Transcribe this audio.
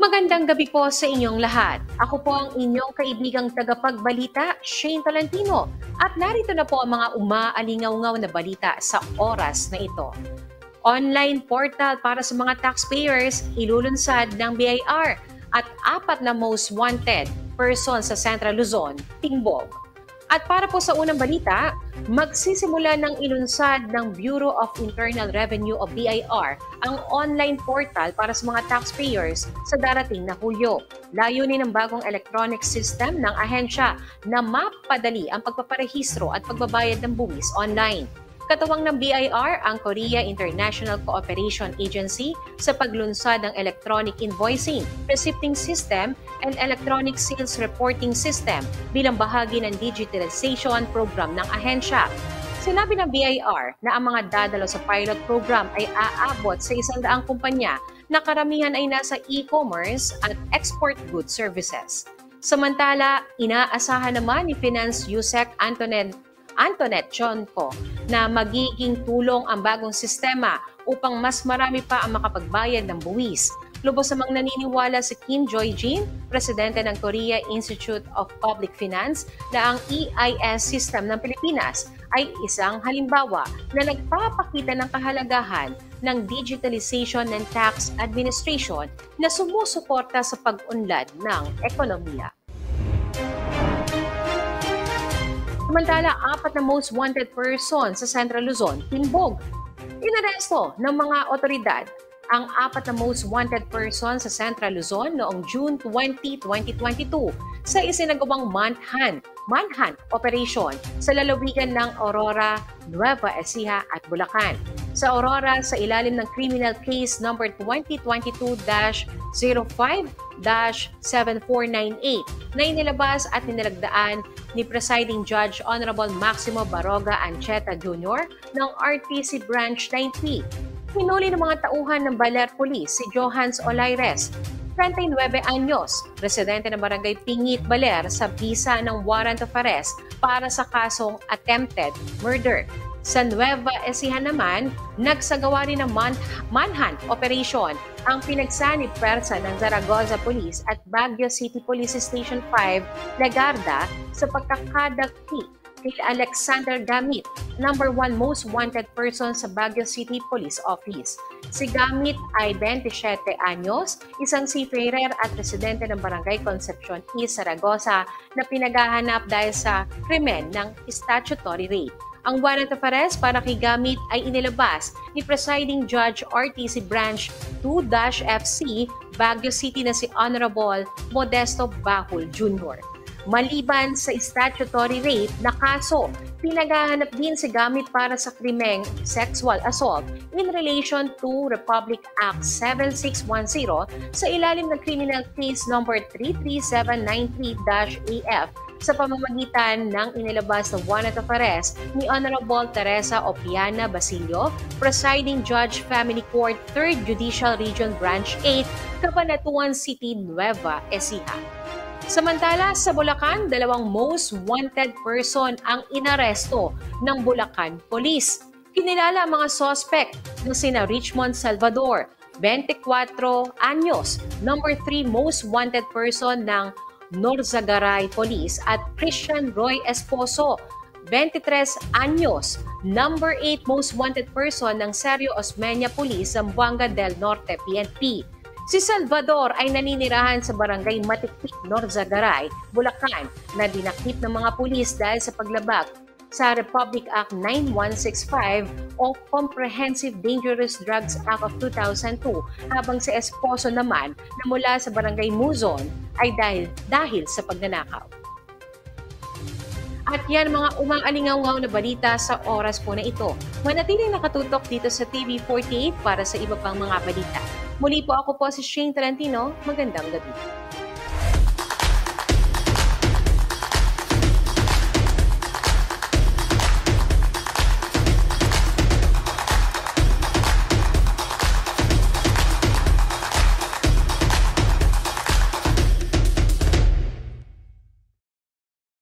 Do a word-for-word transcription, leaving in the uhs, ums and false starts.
Magandang gabi po sa inyong lahat. Ako po ang inyong kaibigang tagapagbalita, Shane Talantino. At narito na po ang mga umaalingaw-ngaw na balita sa oras na ito. Online portal para sa mga taxpayers, ilulunsad ng B I R at apat na most wanted person sa Central Luzon, tingbog. At para po sa unang balita, magsisimula ng ilunsad ng Bureau of Internal Revenue o B I R ang online portal para sa mga taxpayers sa darating na Hulyo. Layunin ng bagong electronic system ng ahensya na mapadali ang pagpaparehistro at pagbabayad ng buwis online. Katuwang ng B I R ang Korea International Cooperation Agency sa paglunsad ng electronic invoicing, receipting system, and electronic sales reporting system bilang bahagi ng digitalization program ng ahensya. Sinabi ng B I R na ang mga dadalo sa pilot program ay aabot sa isang daang kumpanya na karamihan ay nasa e-commerce at export goods services. Samantala, inaasahan naman ni Finance U S E C Antonette Antonette Tionko na magiging tulong ang bagong sistema upang mas marami pa ang makapagbayad ng buwis. Lubos namang naniniwala si Kim Joejin, presidente ng Korea Institute of Public Finance, na ang E I S system ng Pilipinas ay isang halimbawa na nagpapakita ng kahalagahan ng digitalization ng tax administration na sumusuporta sa pag-unlad ng ekonomiya. Samantala, apat na most wanted person sa Central Luzon, timbog. Inaresto ng mga otoridad ang apat na most wanted person sa Central Luzon noong June twentieth, twenty twenty-two sa isinagawang manhunt, manhunt operation sa lalawigan ng Aurora, Nueva Ecija at Bulacan. Sa Aurora, sa ilalim ng criminal case number twenty twenty-two dash zero five dash seven four nine eight na inilabas at nilagdaan ni Presiding Judge Honorable Maximo Barroga Ancheta Junior ng R T C Branch ninety. Hinuli ng mga tauhan ng Baler Police si Johannes Olaires, thirty-nine anyos, residente ng Barangay Pingit, Baler, sa bisa ng warrant of arrest para sa kasong attempted murder. Sa Nueva Ecija naman, nagsagawa rin ng manhunt operation ang pinagsanib pwersa ng Zaragoza Police at Baguio City Police Station five Legarda sa pagkakadakti kay Alexander Gamim, number one most wanted person sa Baguio City Police Office. Si Gamit ay twenty-seven anyos, isang seafarer at residente ng Barangay Concepcion E, Zaragoza na pinaghahanap dahil sa krimen ng statutory rape. Ang warrant of arrest para kay Gamit ay inilabas ni Presiding Judge R T C Branch two F C Baguio City na si Honorable Modesto Bahul Junior Maliban sa statutory rape na kaso, pinaghahanap din si Gamit para sa krimeng sexual assault in relation to Republic Act seven six one zero sa ilalim ng criminal case number three three seven nine three A F sa pamamagitan ng inilabas na warrant of arrest ni Honorable Teresa Opiana Basilio, Presiding Judge Family Court third Judicial Region Branch eight, Cabanatuan City, Nueva Ecija. Samantala, sa Bulacan, dalawang most wanted person ang inaresto ng Bulacan Police. Kinilala ang mga suspect na sina Richmond Salvador, twenty-four anyos, number three most wanted person ng Norzagaray Police at Christian Roy Esposo, twenty-three anyos, number eight most wanted person ng Sergio Osmeña Police, Zamboanga del Norte, P N P. Si Salvador ay naninirahan sa Barangay Matiktik, Norzagaray, Bulacan, na dinakip ng mga pulis dahil sa paglabag sa Republic Act ninety-one sixty-five o Comprehensive Dangerous Drugs Act of two thousand two, habang si Esposo naman na mula sa Barangay Muzon ay dahil, dahil sa pagnanakaw. At yan mga umaalingaw-ngaw na balita sa oras po na ito. Manatiling nakatutok dito sa T V forty-eight para sa iba pang mga balita. Muli po, ako po si Shane Trentino. Magandang gabi.